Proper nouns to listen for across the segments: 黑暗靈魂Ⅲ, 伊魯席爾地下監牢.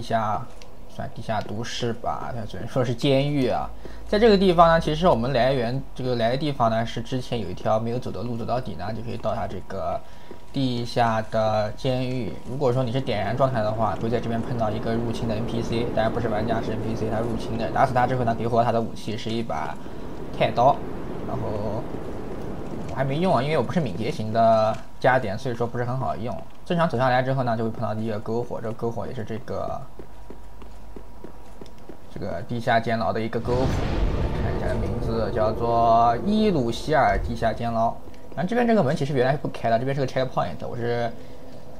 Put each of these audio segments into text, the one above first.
算地下都市吧，只能说是监狱啊。在这个地方呢，其实我们来的地方呢，是之前有一条没有走的路，走到底呢就可以到它这个地下的监狱。如果说你是点燃状态的话，会在这边碰到一个入侵的 NPC， 当然不是玩家，是 NPC 他入侵的。打死他之后呢，可以获得他的武器是一把太刀，然后我还没用啊，因为我不是敏捷型的加点，所以说不是很好用。正常走下来之后呢，就会碰到第一个篝火，这篝火也是这个地下监牢的一个篝火，看一下名字叫做伊鲁希尔地下监牢。然后这边这个门其实原来是不开的，这边是个 checkpoint。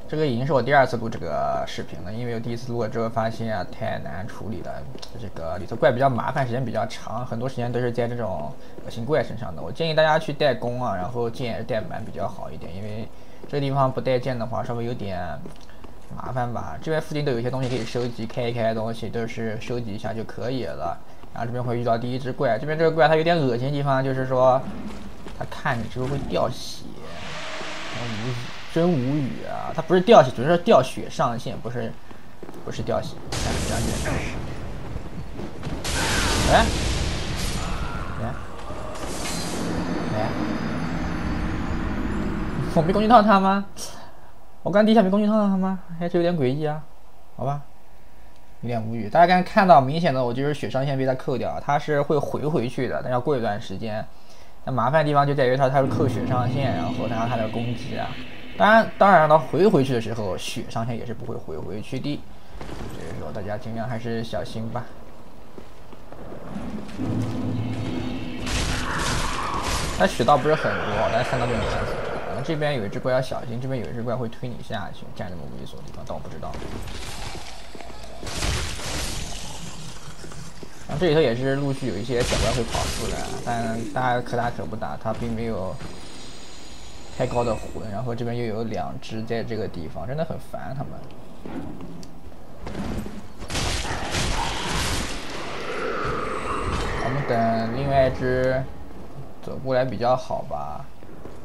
这个已经是我第二次录这个视频了，因为我第一次录了之后发现啊太难处理了，这个里头怪比较麻烦，时间比较长，很多时间都是在这种恶心怪身上的。我建议大家去带弓啊，然后剑也是带满比较好一点，因为这个地方不带剑的话稍微有点麻烦吧。这边附近都有一些东西可以收集，开一开的东西都是收集一下就可以了。然后这边会遇到第一只怪，这边这个怪它有点恶心的地方就是说，它看你之后会掉血，真无语啊！它不是掉血，只是掉血上线，不是掉血，上线。哎，我没攻击到他吗？我刚地下没攻击到他吗？还是有点诡异啊，好吧，有点无语。大家刚才看到明显的，我就是血上线被他扣掉，他是会回去的，但要过一段时间。那麻烦的地方就在于它是扣血上限，然后它的攻击啊。当然了，回去的时候血上限也是不会回去的，所以说大家尽量还是小心吧。它血倒不是很多，但3刀就能砍死。然后这边有一只怪要小心，这边有一只怪会推你下去，站这么猥琐的地方，但我不知道。然后这里头也是陆续有一些小怪会跑出来，但大家可打可不打，它并没有太高的魂。然后这边又有两只在这个地方，真的很烦他们。我们等另外一只走过来比较好吧。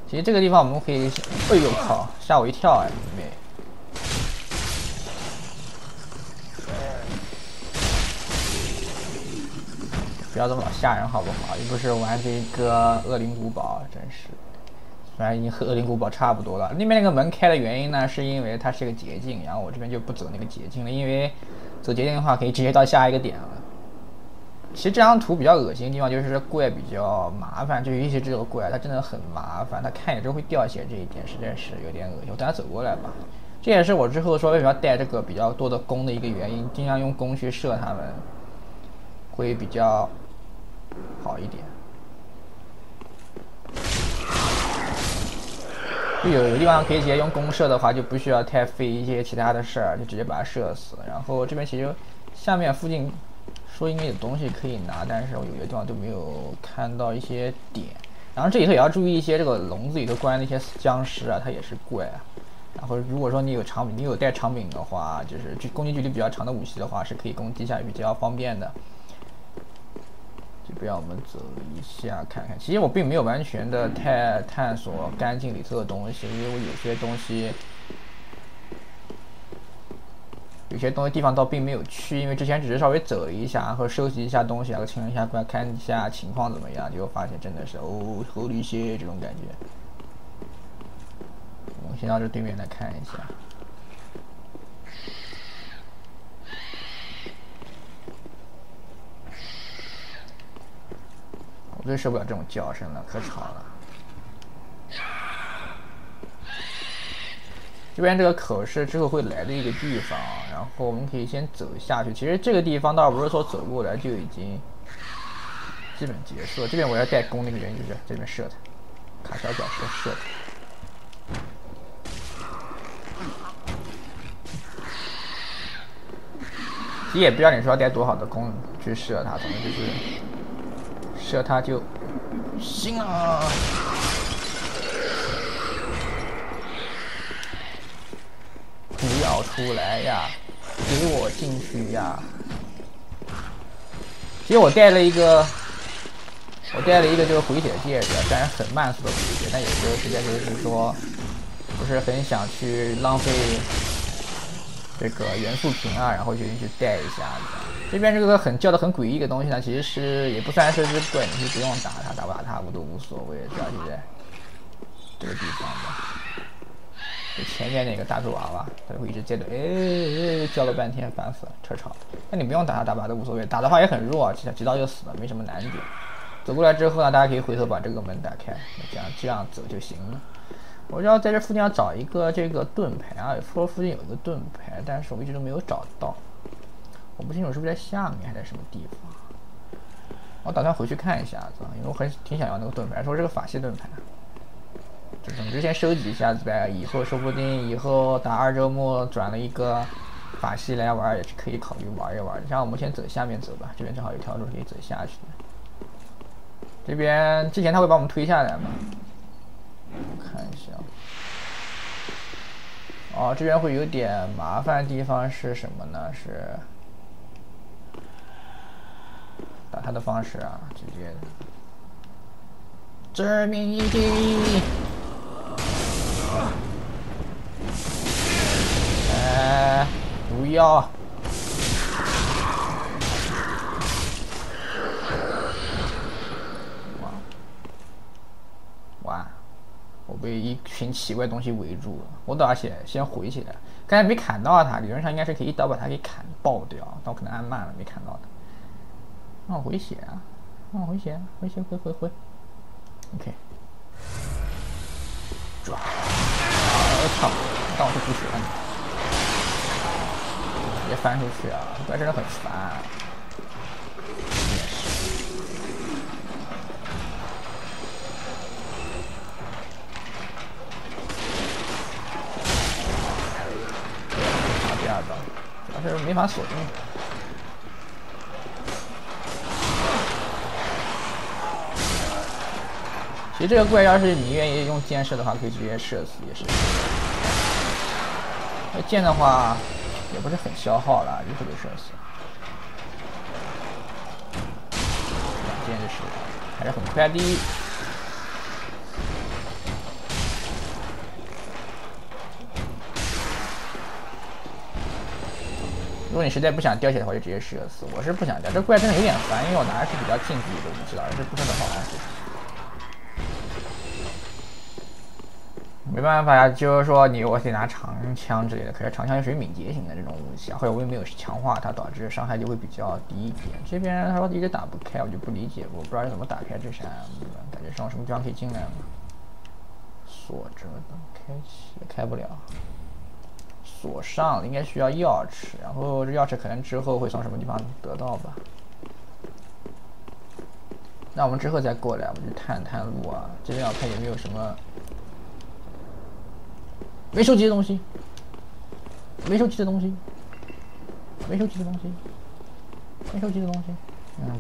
其实这个地方我们可以，哎呦靠，吓我一跳哎，妹。不要这么老吓人好不好？又不是玩这个恶灵古堡，真是。虽然已经和恶灵古堡差不多了。那边那个门开的原因呢，是因为它是个捷径，然后我这边就不走那个捷径了，因为走捷径的话可以直接到下一个点了。其实这张图比较恶心的地方就是怪比较麻烦，就尤其这个怪它真的很麻烦，它看你之后会掉血这一点实在是有点恶心。我等下走过来吧。这也是我之后说为什么要带这个比较多的弓的一个原因，尽量用弓去射他们，会比较好一点。就有的地方可以直接用弓射的话，就不需要太费一些其他的事儿，就直接把它射死。然后这边其实下面附近说应该有东西可以拿，但是我有些地方都没有看到一些点。然后这里头也要注意一些这个笼子里头关的一些僵尸啊，它也是怪啊。然后如果说你有带长柄的话，就是攻击距离比较长的武器的话，是可以攻击一下比较方便的。就不要我们走一下看看，其实我并没有完全的太探索干净里头的东西，因为我有些地方倒并没有去，因为之前只是稍微走一下和收集一下东西，然后清理一下怪，看一下情况怎么样，结果发现真的是哦猴驴血这种感觉。我们先到这对面来看一下。最受不了这种叫声了，可吵了。这边这个口是之后会来的一个地方，然后我们可以先走下去。其实这个地方倒不是说走过来就已经基本结束了。这边我要带弓那个人就是这边射他，卡小脚射他。其实也不知道你说要带多好的弓去射他，反正就是。射他就行了。不要出来呀！给我进去呀！其实我带了一个就是回血戒指，虽然很慢速的回血，但有时候实在就是说不是很想去浪费这个元素屏啊，然后就进去带一下。这边这个叫的很诡异的东西呢，其实是也不算是只怪，你就不用打它，打不打它我都无所谓，主要就在这个地方吧。就前面那个大头娃娃，它会一直接着，哎，叫了半天，烦死了，车吵。那你不用打它，打不打都无所谓，打的话也很弱，直到就死了，没什么难点。走过来之后呢，大家可以回头把这个门打开，这样走就行了。 我知道在这附近要找一个这个盾牌啊，说附近有一个盾牌，但是我一直都没有找到。我不清楚是不是在下面还是在什么地方。我打算回去看一下子，因为我挺想要那个盾牌，说是个法系盾牌。就总之先收集一下子呗，以后说不定以后打二周末转了一个法系来玩，也是可以考虑玩一玩。像我们先走下面走吧，这边正好有条路可以走下去的。这边之前他会把我们推下来吗？ 看一下，哦，这边会有点麻烦的地方是什么呢？是打他的方式啊，直接致命一击！哎，毒药！ 被一群奇怪东西围住了，我倒且先回起来，刚才没砍到他，理论上应该是可以一刀把他给砍爆掉，但我可能按慢了没看到他。让我回血啊！让我回血，回 ！OK。抓！我操！当我是不血了你！别翻出去啊！这怪真的很烦、啊。 这是没法锁定的。其实这个怪，要是你愿意用箭射的话，可以直接射死也是。那箭的话，也不是很消耗了，就会被射死。两箭就射了，还是很快的。 如果你实在不想掉血的话，就直接射死。我是不想掉，这怪真的有点烦，因为我拿的是比较近距离的武器了，这不是很好玩。没办法呀，就是说我得拿长枪之类的，可是长枪是属于敏捷型的这种武器，或者我也没有强化它，导致伤害就会比较低一点。这边他说一直打不开，我就不理解，我不知道怎么打开这扇门，感觉上什么地方可以进来吗？锁着的，开启开不了。 锁上应该需要钥匙，然后这钥匙可能之后会从什么地方得到吧？那我们之后再过来，我们就探路啊。这边要看有没有什么没收集的东西，没收集的东西。嗯，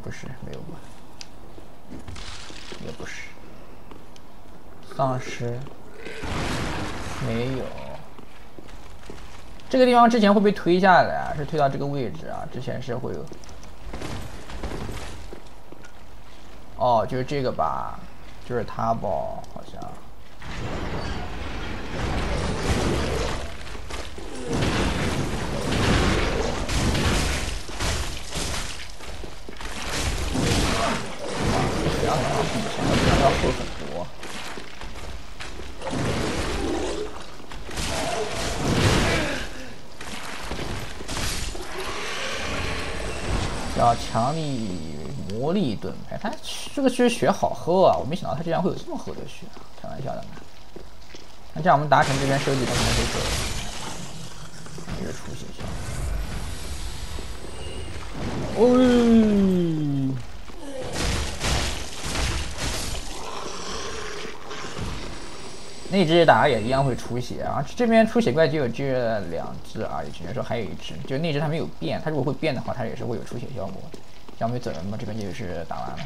不是，没有吧？也不是，丧尸没有。 这个地方之前会被推下来啊，是推到这个位置啊。之前是会有，哦，就是这个吧，就是它吧，好像。哇，这血量比以前要厚很多。 叫强力魔力盾牌，它这个其实血好厚啊！我没想到它竟然会有这么厚的血，开玩笑的嘛。那这样我们达成这边收集的东西就走，一个出血效。哦，那只打也一样会出血啊！这边出血怪只有这两只而已，只能说还有一只，就那只它没有变，它如果会变的话，它也是会有出血效果。要么就走人吧，这边就是打完了。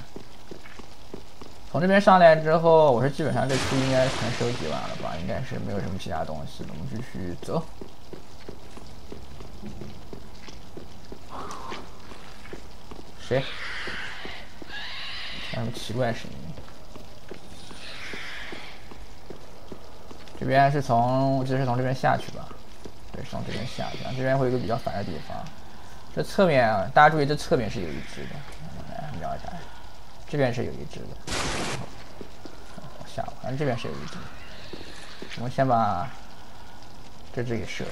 从这边上来之后，我是基本上这区应该全收集完了吧，应该是没有什么其他东西了。我们继续走。谁？什么奇怪声音？ 这边是从这边下去吧？对，往这边下一下，这边会有一个比较烦的地方。这侧面啊，大家注意，这侧面是有一只的，来瞄一下，这边是有一只的。往下，反正这边是有一只。我们先把这只给射死。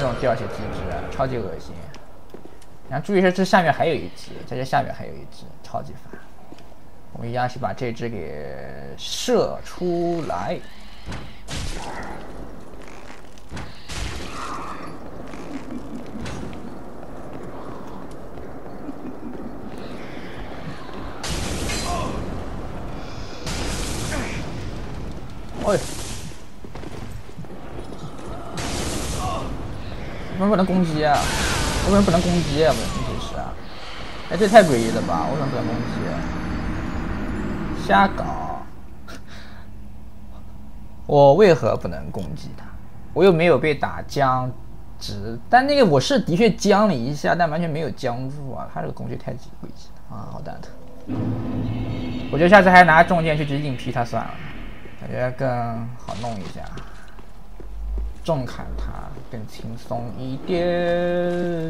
这种掉血机制啊，超级恶心。然后注意是这下面还有一只，在这下面还有一只，超级烦。我们一样是把这只给射出来。哎。 为什么不能攻击啊？为什么不能攻击啊？问题是啊，哎，这太诡异了吧？为什么不能攻击？瞎搞！我为何不能攻击他？我又没有被打僵直，但那个我是的确僵了一下，但完全没有僵住啊！他这个攻击太诡异了啊！好蛋疼！我觉得下次还拿重剑去硬劈他算了，感觉更好弄一下。 重砍它更轻松一点。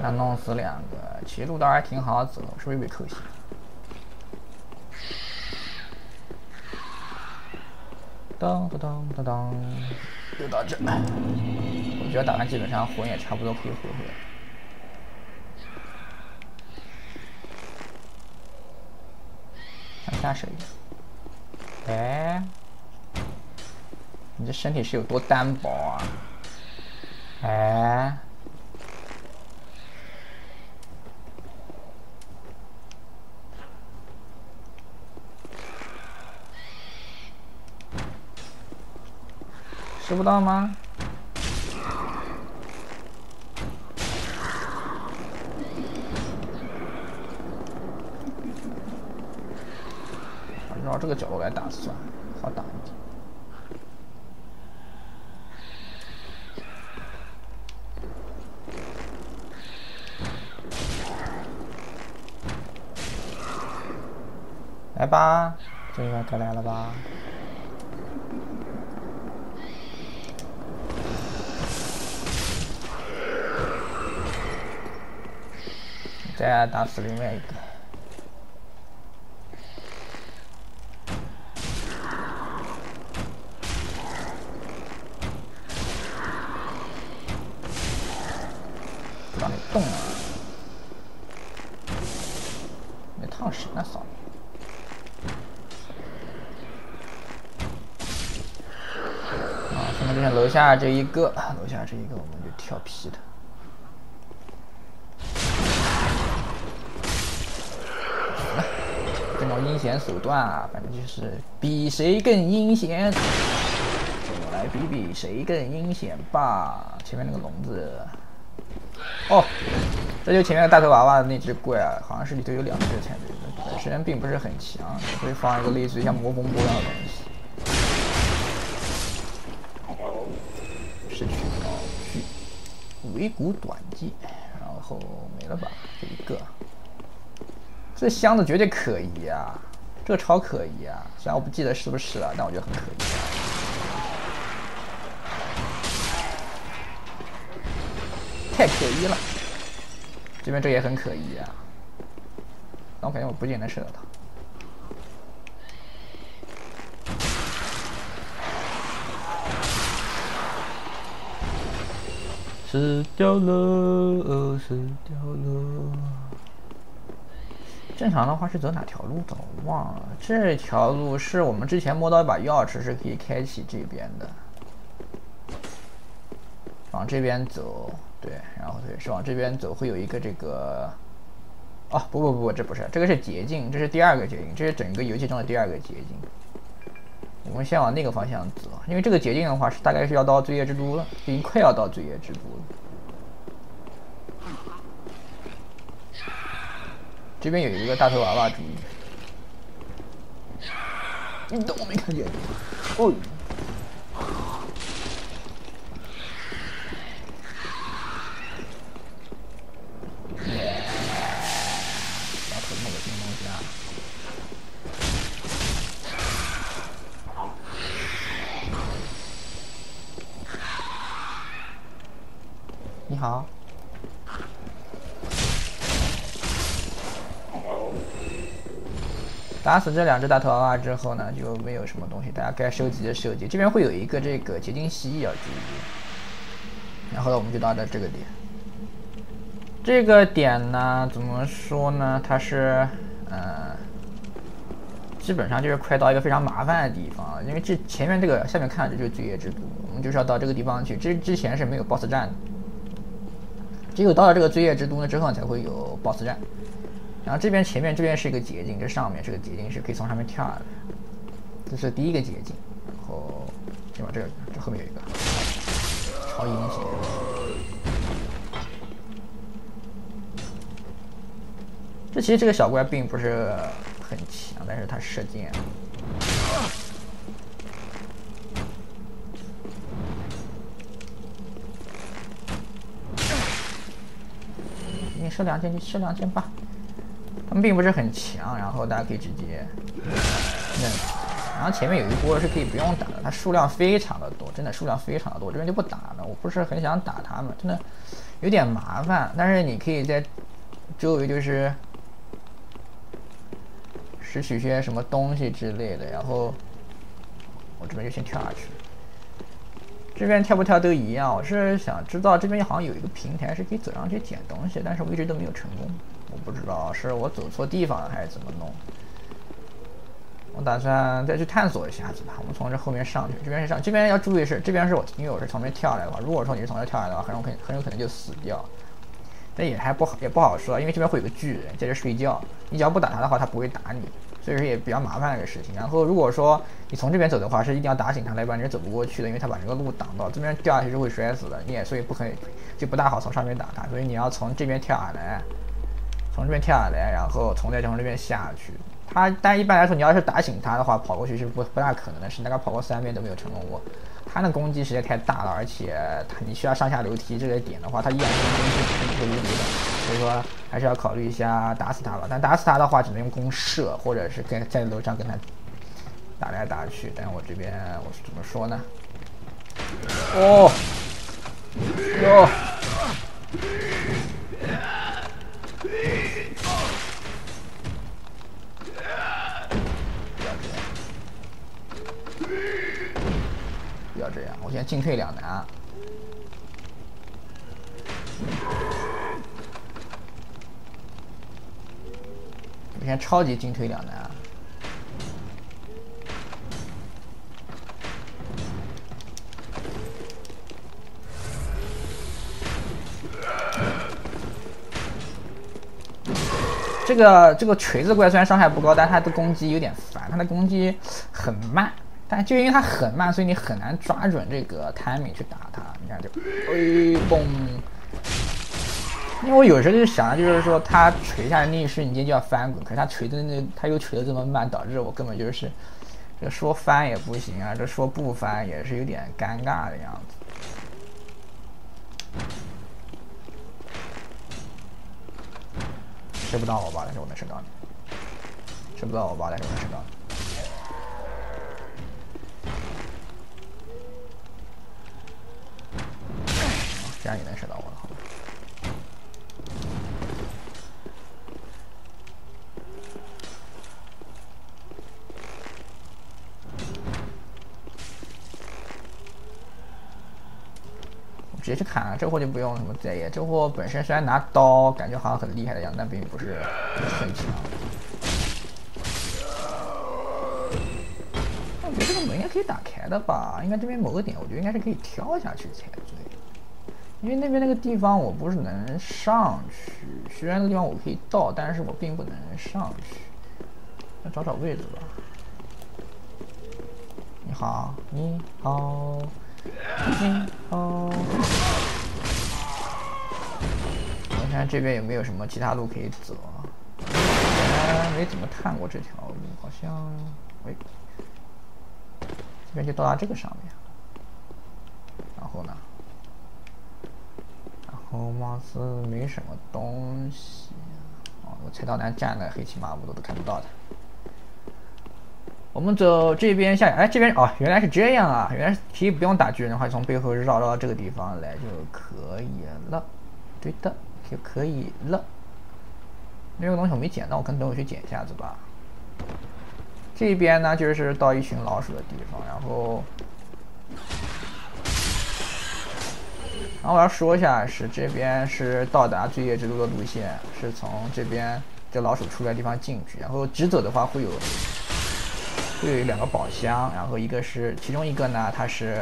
那弄死两个，其实路道还挺好走，是不是被扣血？ 当当当当当，又到这。我觉得打完基本上魂也差不多可以回回来。向下射一下。哎，你这身体是有多单薄啊？哎，射不到吗？绕这个角度来打算好打一点。来吧，这个该来了吧。 再打死另外一个。不让你动啊！你烫死那嫂子。 啊，现在就是楼下这一个，楼下这一个我们就跳劈他。 这种阴险手段啊，反正就是比谁更阴险。我来比比谁更阴险吧。前面那个笼子，哦，这就前面的大头娃娃的那只怪啊，好像是里头有两只才对的，本身并不是很强，所以放一个类似于像魔风波一样的东西。失去道具，尾骨短剑，然后没了吧，就一个。 这箱子绝对可疑啊！这个超可疑啊！虽然我不记得是不是了，但我觉得很可疑啊。太可疑了！这边这也很可疑啊。但我感觉我不仅能射到他。死掉了，死掉了。 正常的话是走哪条路的？我忘了。这条路是我们之前摸到一把钥匙，是可以开启这边的。往这边走，对，然后对，是往这边走，会有一个这个。哦，不不不，这不是，这个是捷径，这是第二个捷径，这是整个游戏中的第二个捷径。我们先往那个方向走，因为这个捷径的话是大概是要到罪业之都了，已经快要到罪业之都了。这边有一个大头娃娃主义，你都没看见。哦，大头那个电猫侠。 你好，打死这两只大头娃娃之后呢，就没有什么东西，大家该收集的收集。这边会有一个这个结晶蜥蜴要注意，然后呢，我们就到了这个点。这个点呢，怎么说呢？它是，基本上就是快到一个非常麻烦的地方，因为这前面这个下面看着就是罪业之都，我们就是要到这个地方去。之前是没有 BOSS 战的。 只有到了这个罪业之都呢之后才会有 BOSS 战，然后这边前面这边是一个捷径，这上面是个捷径，是可以从上面跳的，这是第一个捷径。然后这边这后面有一个超阴险，这其实这个小怪并不是很强，但是它射箭。 射2000就射2800，他们并不是很强，然后大家可以直接扔。然后前面有一波是可以不用打的，它数量非常的多，真的数量非常的多，这边就不打了。我不是很想打他们，真的有点麻烦。但是你可以在周围就是拾取些什么东西之类的。然后我这边就先跳下去，这边跳不跳都一样。我是想知道这边好像有一个平台是可以走上去捡东西，但是我一直都没有成功。我不知道是我走错地方了还是怎么弄。我打算再去探索一下子吧。我们从这后面上去，这边是上，这边要注意是这边是我，因为我是从这边跳来的话，如果说你是从这跳来的话，很有可能就死掉。但也不好说，因为这边会有个巨人在这睡觉，你只要不打他的话，他不会打你，所以说也比较麻烦的一个事情。然后如果说你从这边走的话，是一定要打醒他来，不然你是走不过去的，因为他把这个路挡到，这边掉下去是会摔死的，你也所以不可以就不大好从上面打他，所以你要从这边跳下来，从这边跳下来，然后从这边下去。他但一般来说，你要是打醒他的话，跑过去是不大可能的事，大概跑过3遍都没有成功过。他的攻击实在太大了，而且你需要上下楼梯这个点的话，他一眼攻击是无敌的，所以说还是要考虑一下打死他吧。但打死他的话，只能用弓射，或者是在楼上跟他打来打去。但我这边我是怎么说呢？哦，哟，不要这样，我现在进退两难。我现在超级进退两难。这个锤子怪虽然伤害不高，但它的攻击有点烦，它的攻击很慢。 但就因为它很慢，所以你很难抓准这个 timing 去打它。你看就，嘣！因为我有时候就想，就是说它锤下来那一瞬间就要翻滚，可是它锤的那，它又锤的这么慢，导致我根本就是，这说翻也不行啊，这说不翻也是有点尴尬的样子。 吃不到我吧？但是我能吃到你。吃不到我吧？但是我能吃到你。 这样也能射到我了，好吧？我直接去砍了，这货就不用什么在意。这货本身虽然拿刀感觉好像很厉害的样子，但并不是很强。我觉得这个门应该可以打开的吧？应该这边某个点，我觉得应该是可以跳下去才对。 因为那边那个地方我不是能上去，虽然那个地方我可以到，但是我并不能上去。要找找位置吧。你好，你好，你好。看这边有没有什么其他路可以走啊？没怎么探过这条路，好像，喂，这边就到达这个上面。然后呢？然后貌似没什么东西。哦，我菜刀男站的黑漆麻木都看不到的。我们走这边下，哎，这边哦，原来是这样啊！原来其实不用打巨人的话，从背后绕到这个地方来就可以了。对的，就可以了。那个东西我没捡到，我可能等我去捡一下子吧。这边呢，就是到一群老鼠的地方，然后我要说一下，是这边是到达罪业之路的路线，是从这边这老鼠出来的地方进去，然后直走的话会有两个宝箱，然后一个是其中一个呢，它是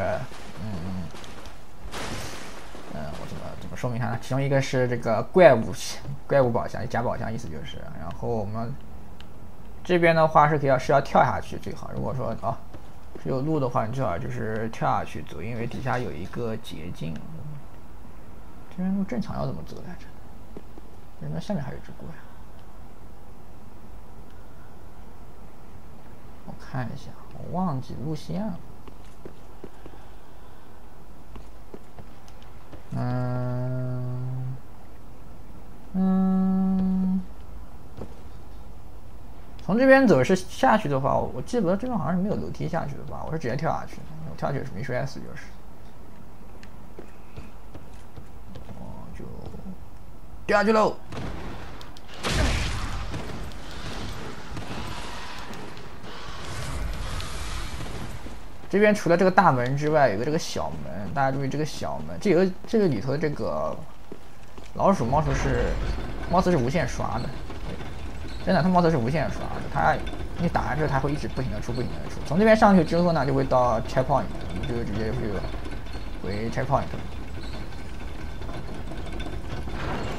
我怎么说明它呢？其中一个是这个怪物宝箱，假宝箱意思就是，然后我们这边的话是要跳下去最好，如果说哦是有路的话，你最好就是跳下去走，因为底下有一个捷径。这边路正常要怎么走来着？那下面还有一只怪。我看一下，我忘记路线了。从这边走是下去的话，我记不得这边好像是没有楼梯下去的吧？我是直接跳下去的，我跳下去是没摔死就是。我就掉下去喽。这边除了这个大门之外，有个这个小门，大家注意这个小门，这个里头的这个老鼠貌似是无限刷的，真的，它貌似是无限刷的，它你打完之后它会一直不停的出，不停的出。从这边上去之后呢，就会到 checkpoint， 你就直接回 checkpoint，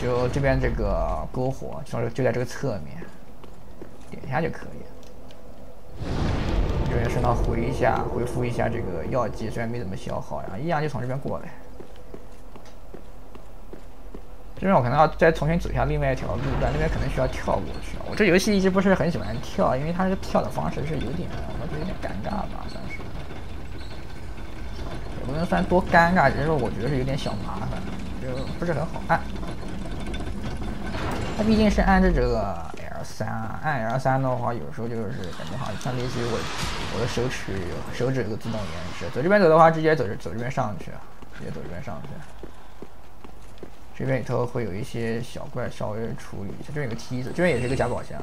就这边这个篝火就在这个侧面，点一下就可以了。这边身上回复一下这个药剂，虽然没怎么消耗，然后一样就从这边过来。这边我可能要再重新走下另外一条路，但那边可能需要跳过去。我这游戏一直不是很喜欢跳，因为它这个跳的方式是我觉得有点尴尬吧，算是。也不能算多尴尬，只是我觉得是有点小麻烦，就不是很好按。它毕竟是按着这个。按 L3 的话，有时候就是感觉好像类似于我的手指有个自动延迟。走这边走的话，直接走这边上去，直接走这边上去。这边里头会有一些小怪稍微处理一下。这边有个梯子，这边也是一个假宝箱。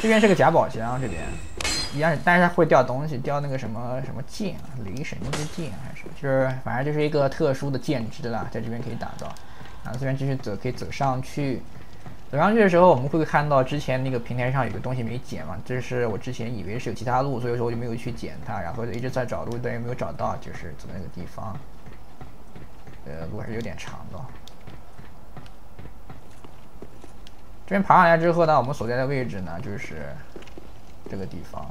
这边是个假宝箱，这边一样，但是它会掉东西，掉那个什么剑，雷神之剑还是就是反正就是一个特殊的剑支啦，在这边可以打造。然后这边继续走，可以走上去。走上去的时候，我们会看到之前那个平台上有个东西没捡嘛，这是我之前以为是有其他路，所以说我就没有去捡它，然后一直在找路，但也没有找到，就是走那个地方。路还是有点长的。这边爬上来之后呢，我们所在的位置呢，就是这个地方。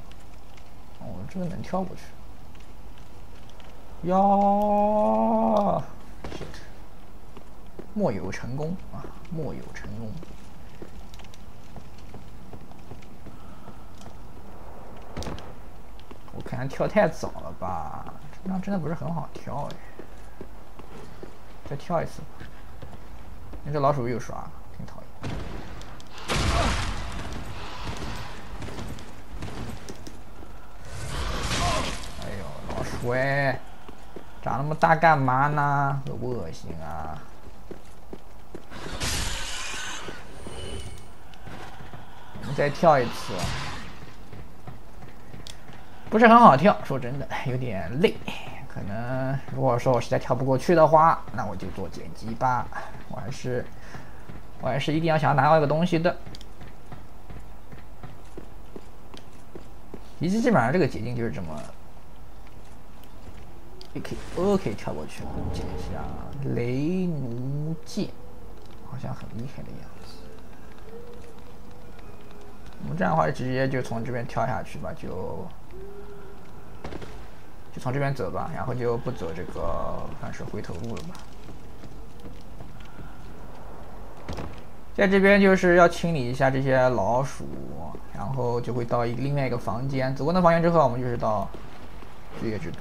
哦，这个能跳过去。呀，莫有成功啊！莫有成功。我看跳太早了吧？这张真的不是很好跳哎。再跳一次吧。那这老鼠又刷，挺讨厌。喂，长那么大干嘛呢？恶不恶心啊？我们再跳一次，不是很好跳，说真的，有点累。可能如果说我实在跳不过去的话，那我就做剪辑吧。我还是一定要想要拿到一个东西的。以及基本上这个捷径就是这么。也可以，可以跳过去了。解一下雷奴剑，好像很厉害的样子。我们这样的话，直接就从这边跳下去吧，就就从这边走吧，然后就不走这个算是回头路了吧。在这边就是要清理一下这些老鼠，然后就会到另外一个房间。走过那房间之后，我们就是到罪业之都。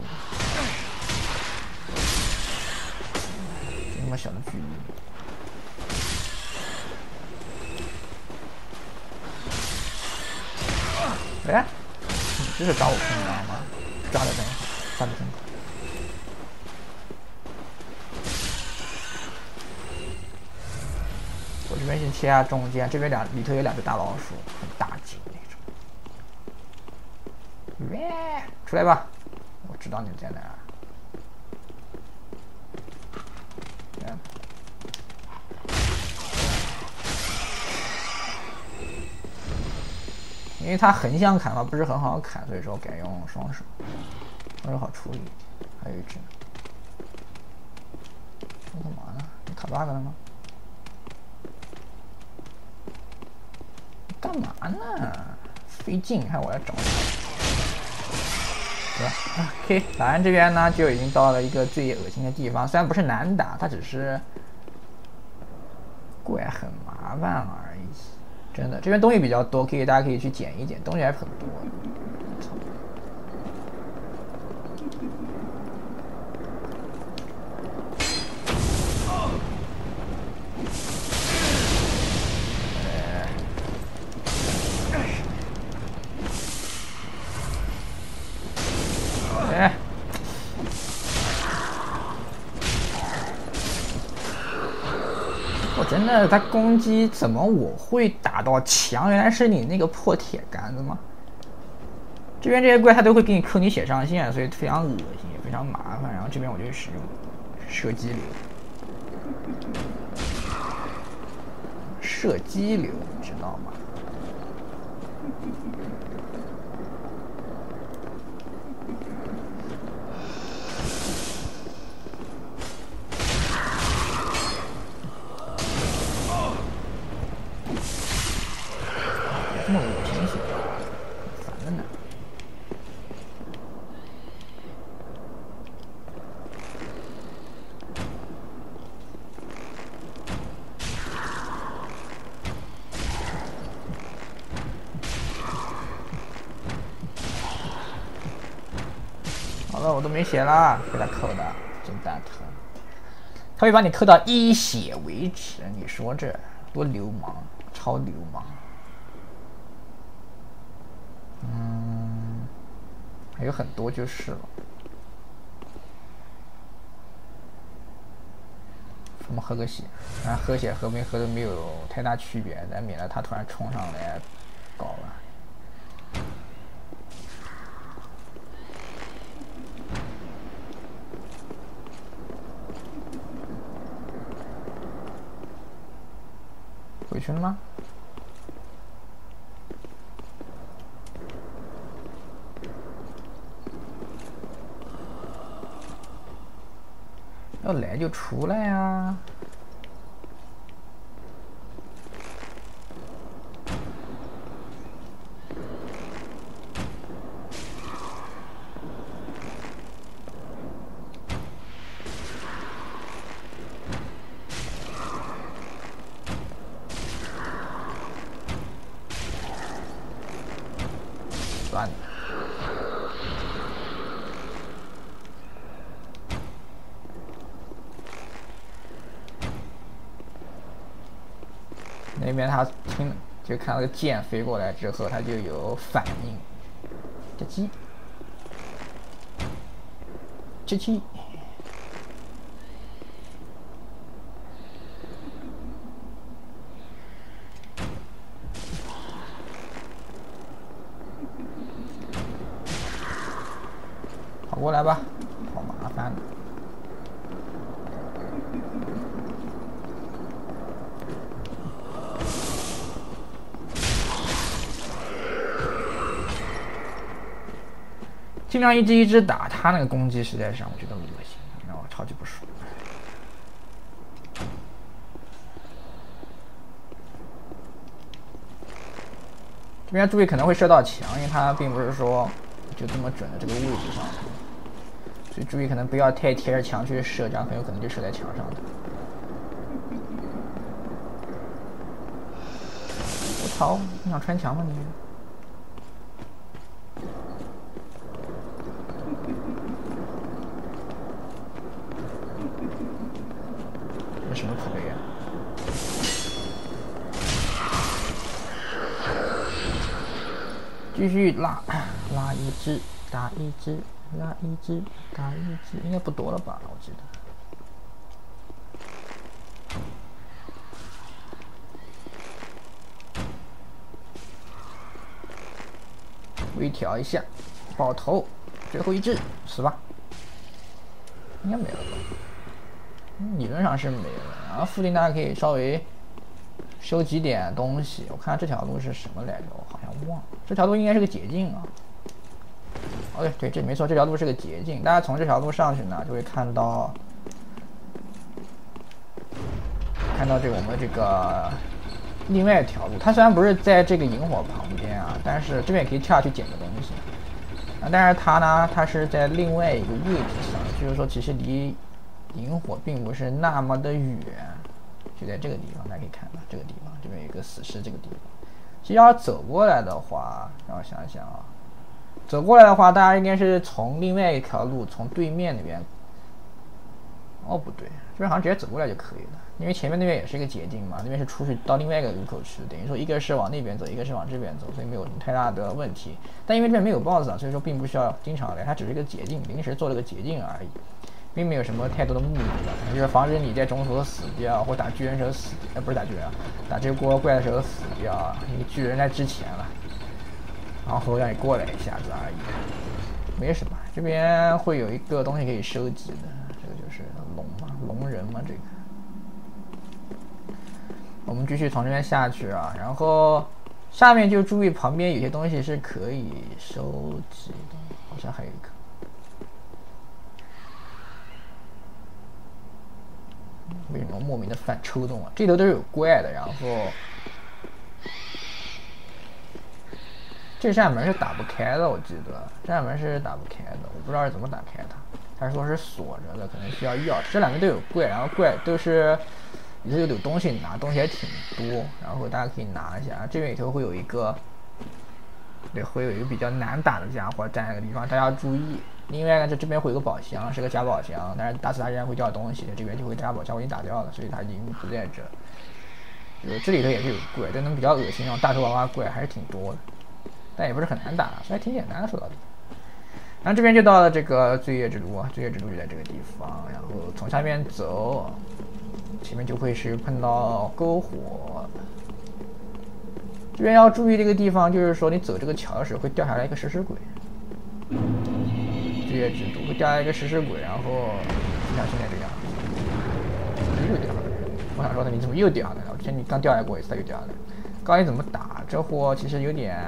这么小的距离。 哎，你这是抓我碰到吗？抓的真好，抓的真好。我这边先切下中间，这边里头有两只大老鼠，很大只那种。喂，出来吧！我知道你在哪儿。因为它横向砍嘛，不是很好砍，所以说我改用双手，双手好处理。还有一只，我干嘛呢？你卡 bug 了吗？你干嘛呢？费劲，看我来找你。对吧 ？OK， 打完这边呢，就已经到了一个最恶心的地方。虽然不是难打，它只是怪很麻烦而已。 真的，这边东西比较多，大家可以去捡一捡，东西还很多。哎，我真的，他攻击怎么我会？ 打到墙，原来是你那个破铁杆子吗？这边这些怪它都会给你扣你血上限，所以非常恶心，也非常麻烦。然后这边我就使用射击流，你知道吗？我都没血啦，给他扣的真蛋疼，他会把你扣到1血为止。你说这多流氓，超流氓。嗯，还有很多就是了。我们喝个血，然后喝血和没喝都没有太大区别，但免得他突然冲上来搞了。 回去了吗？要来就出来呀、啊！那边他就看到个箭飞过来之后，他就有反应，这鸡，这鸡。 过来吧，好麻烦的。尽量一只一只打，他那个攻击实在是让我觉得恶心，让我超级不爽。 这边注意可能会射到墙，因为它并不是说就这么准的这个位置上。所以注意可能不要太贴着墙去射，这样很有可能就射在墙上的。我操！你想穿墙吗你？ 什么口味啊？继续拉，拉一只，打一只，拉一只，打一只，应该不多了吧？我记得。 微调一下，爆头，最后一只，死吧！应该没有吧？ 理论上是没有，然后附近大家可以稍微收集点东西。我看这条路是什么来着，我好像忘了。这条路应该是个捷径啊。OK， 对，这没错，这条路是个捷径。大家从这条路上去呢，就会看到这个我们这个另外一条路。它虽然不是在这个萤火旁边啊，但是这边也可以跳下去捡个东西。啊，但是它呢，它是在另外一个位置上，就是说其实离 萤火并不是那么的远，就在这个地方，大家可以看到这个地方，这边有一个死尸，这个地方。其实要走过来的话，让我想一想啊，走过来的话，大家应该是从另外一条路，从对面那边。哦，不对，这边好像直接走过来就可以了，因为前面那边也是一个捷径嘛，那边是出去到另外一个入口去，等于说一个是往那边走，一个是往这边走，所以没有太大的问题。但因为这边没有 BOSS 啊，所以说并不需要经常来，它只是一个捷径，临时做了个捷径而已。 并没有什么太多的目的吧，就是防止你在中途死掉，或打巨人时候死，不是打巨人，打这波怪的时候死掉，因为巨人在之前了，然后让你过来一下子而已，没什么。这边会有一个东西可以收集的，这个就是龙嘛，龙人嘛，这个。我们继续从这边下去啊，然后下面就注意旁边有些东西是可以收集的，好像还有一个。 为什么莫名的犯抽动啊？这头都是有怪的，然后这扇门是打不开的，我记得这扇门是打不开的，我不知道是怎么打开它，还是说是锁着的，可能需要钥匙。这两边都有怪，然后怪都是里头有东西拿，东西还挺多，然后大家可以拿一下。这边里头会有一个，对，会有一个比较难打的家伙站在那个地方，大家要注意。 另外呢，这边会有个宝箱，是个假宝箱，但是打死它仍然会掉东西，这边就会假宝箱我已经打掉了，所以它已经不在这。这里头也是有怪，但能比较恶心那种大头娃娃怪还是挺多的，但也不是很难打，所以还挺简单的说到底。然后这边就到了这个罪业之路啊，罪业之路就在这个地方，然后从下面走，前面就会是碰到篝火。这边要注意这个地方，就是说你走这个桥的时候会掉下来一个食尸鬼。 罪业之都会掉下一个食尸鬼，然后就像现在这样，又掉下来。我想说他，你怎么又掉下来了？我之前你刚掉下来过一次，他又掉下来。告诉你怎么打这货，其实有点，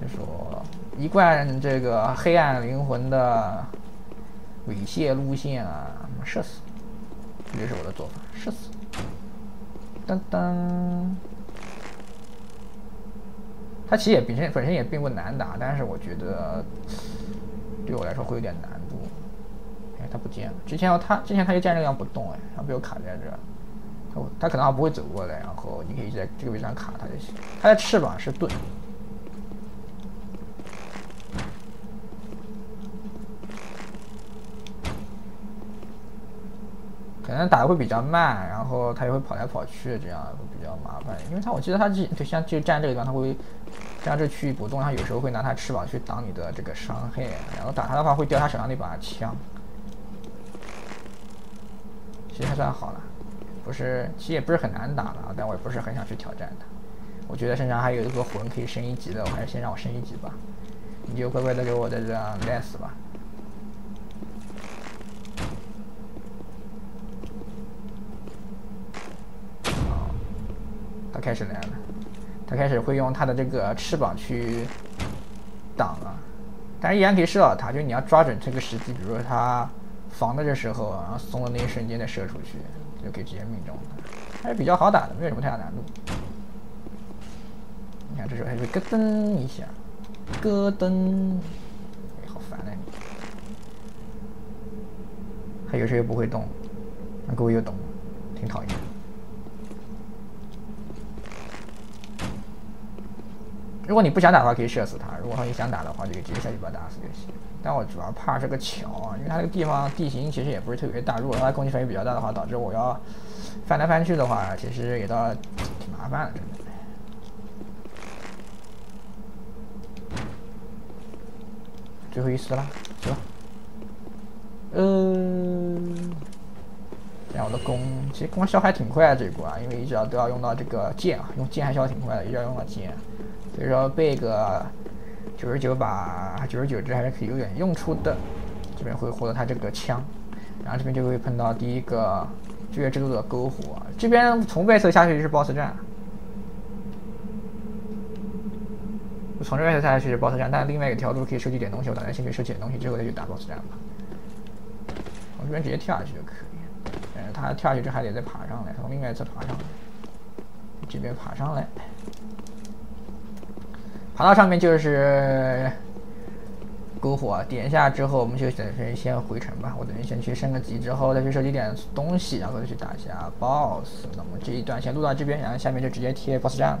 就说一贯这个黑暗灵魂的猥亵路线啊，射死，这就是我的做法，射死。噔噔。 它其实也本身也并不难打，但是我觉得对我来说会有点难度。哎，它不见了。之前它就站这个样不动，哎，它被我卡在这儿。它可能还不会走过来，然后你可以在这个位置上卡它就行。它的翅膀是盾。可能打的会比较慢，然后它也会跑来跑去，这样会比较麻烦。因为它我记得它对像就站这个地方，它会站这区域不动，它有时候会拿它翅膀去挡你的这个伤害，然后打它的话会掉它手上那把枪。其实还算好了，不是，其实也不是很难打了，但我也不是很想去挑战它。我觉得身上还有一个魂可以升一级的，我还是先让我升一级吧。你就乖乖的给我在这样赖死吧。 它开始来了，它开始会用它的这个翅膀去挡啊，但是依然可以射到它，就是你要抓准这个时机，比如说它防的这时候，然后松的那一瞬间再射出去，就可以直接命中它，还是比较好打的，没有什么太大难度。你看这时候还会咯噔一下，咯噔，哎，好烦啊你！他有时候又不会动，那各位又懂，挺讨厌的。如果你不想打的话，可以射死他；如果你想打的话，就直接下去把他打死就行。但我主要怕这个桥啊，因为它这个地方地形其实也不是特别大，如果它攻击范围比较大的话，导致我要翻来翻去的话，其实也倒挺麻烦的，真的。 最后一丝了，走吧。然后我的弓，其实弓消还挺快的这一波啊，因为一直都要用到这个剑啊，用剑还消挺快的，一直要用到剑，所以说备个99只还是可以有点用处的。这边会获得他这个枪，然后这边就会碰到第一个就业制度的篝火，这边从外侧下去是 BOSS 战。 从这边下去是 BOSS 战，但另外一条路可以收集点东西，我打算先去收集点东西，之后再去打 BOSS 战吧。从这边直接跳下去就可以，但是他跳下去这还得再爬上来，从另外一侧爬上来，这边爬上来，爬到上面就是篝火，点一下之后我们就等于先回城吧，我等于先去升个级之后再去收集点东西，然后再去打一下 BOSS。那么这一段先录到这边，然后下面就直接贴 BOSS 战了。